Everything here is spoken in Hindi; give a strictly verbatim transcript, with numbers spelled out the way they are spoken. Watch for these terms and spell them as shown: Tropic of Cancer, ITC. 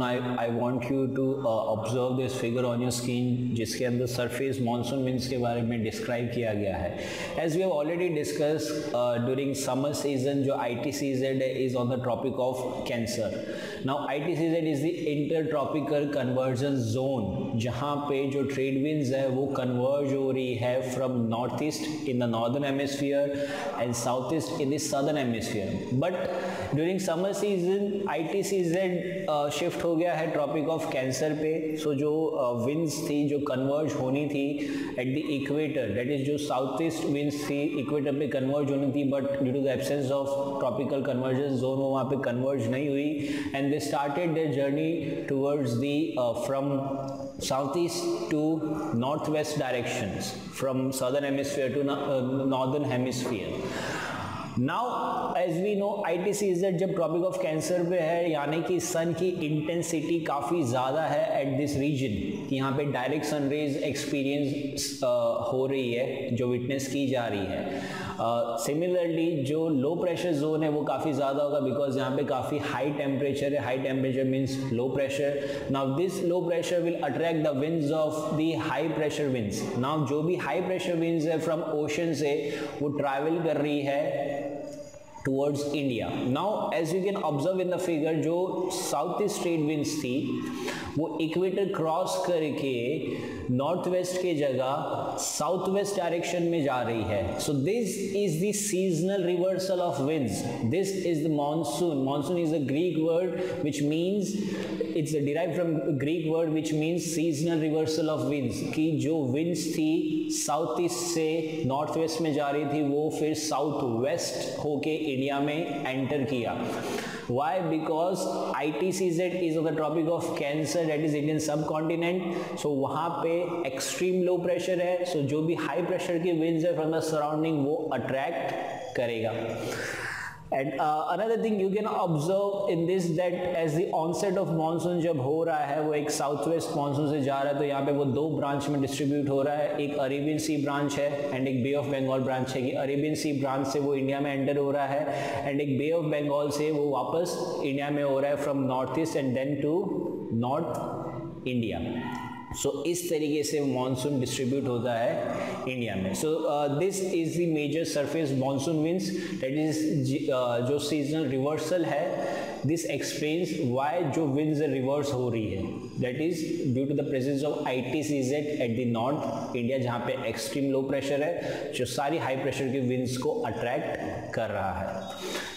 Now I want you to uh, observe this figure on your screen जिसके अंदर surface monsoon winds के बारे में describe किया गया है. As we have already discussed uh, during summer season जो I T C Z is on the Tropic of Cancer. Now I T C Z is the intertropical convergence zone जहाँ पे जो trade winds है वो converge हो रही है from northeast in the northern hemisphere and southeast in the southern hemisphere. But during summer season I T C Z uh, shift हो गया है ट्रॉपिक ऑफ कैंसर पे. सो so, जो विंड्स uh, थी जो कन्वर्ज होनी थी at the equator, that is जो साउथ ईस्ट विंड्स थी इक्वेटर पे कन्वर्ज होनी थी, but due to the absence of tropical convergence zone वो वहाँ पे कन्वर्ज नहीं हुई and they started their journey towards the from south east to north west directions, from southern hemisphere to northern hemisphere. Now, as we know, I T C Z जब ट्रॉपिक ऑफ कैंसर पे है यानी कि सन की इंटेंसिटी काफ़ी ज़्यादा है एट दिस रीजन. यहाँ पे डायरेक्ट सनरेज एक्सपीरियंस हो रही है जो विटनेस की जा रही है. सिमिलरली uh, जो लो प्रेशर जोन है वो काफ़ी ज़्यादा होगा बिकॉज यहाँ पे काफ़ी हाई टेम्परेचर है. High temperature means low pressure. Now this low pressure will attract the winds of the high pressure winds. Now जो भी हाई प्रेशर विंड्स है फ्रॉम ओशन से वो ट्रैवल कर रही है towards India. Now, as you can observe in the figure, जो south east trade winds थी वो equator cross करके north west के जगह south west direction में जा रही है. So this is the seasonal reversal of winds. This is the monsoon. Monsoon is a Greek word which means it's derived from Greek word which means seasonal reversal of winds. कि जो winds थी south east से north west में जा रही थी वो फिर south west होके इंडिया में एंटर किया. Why? Because I T C Z is on the Tropic of Cancer, that is Indian subcontinent. So वहाँ पे extreme low pressure है. So जो भी high pressure के winds है from the surrounding वो attract करेगा. And uh, another thing you can observe in this that as the onset of monsoon जब हो रहा है वो एक साउथ वेस्ट मानसून से जा रहा है तो यहाँ पे वो दो ब्रांच में डिस्ट्रीब्यूट हो रहा है. एक अरेबियन सी ब्रांच है एंड एक बे ऑफ बंगाल ब्रांच है. कि अरेबियन सी ब्रांच से वो इंडिया में एंटर हो रहा है एंड एक बे ऑफ बंगाल से वो वापस इंडिया में हो रहा है from north east and then to north India. So so, इस तरीके से मानसून डिस्ट्रीब्यूट होता है इंडिया में. So this is the major surface monsoon winds that is जो सीजनल रिवर्सल है. दिस एक्सप्लेन्स व्हाई जो विंड्स रिवर्स हो रही है that is due to the presence of I T C Z at the north India जहाँ पे एक्सट्रीम लो प्रेशर है जो सारी हाई प्रेशर के विंड्स को अट्रैक्ट कर रहा है.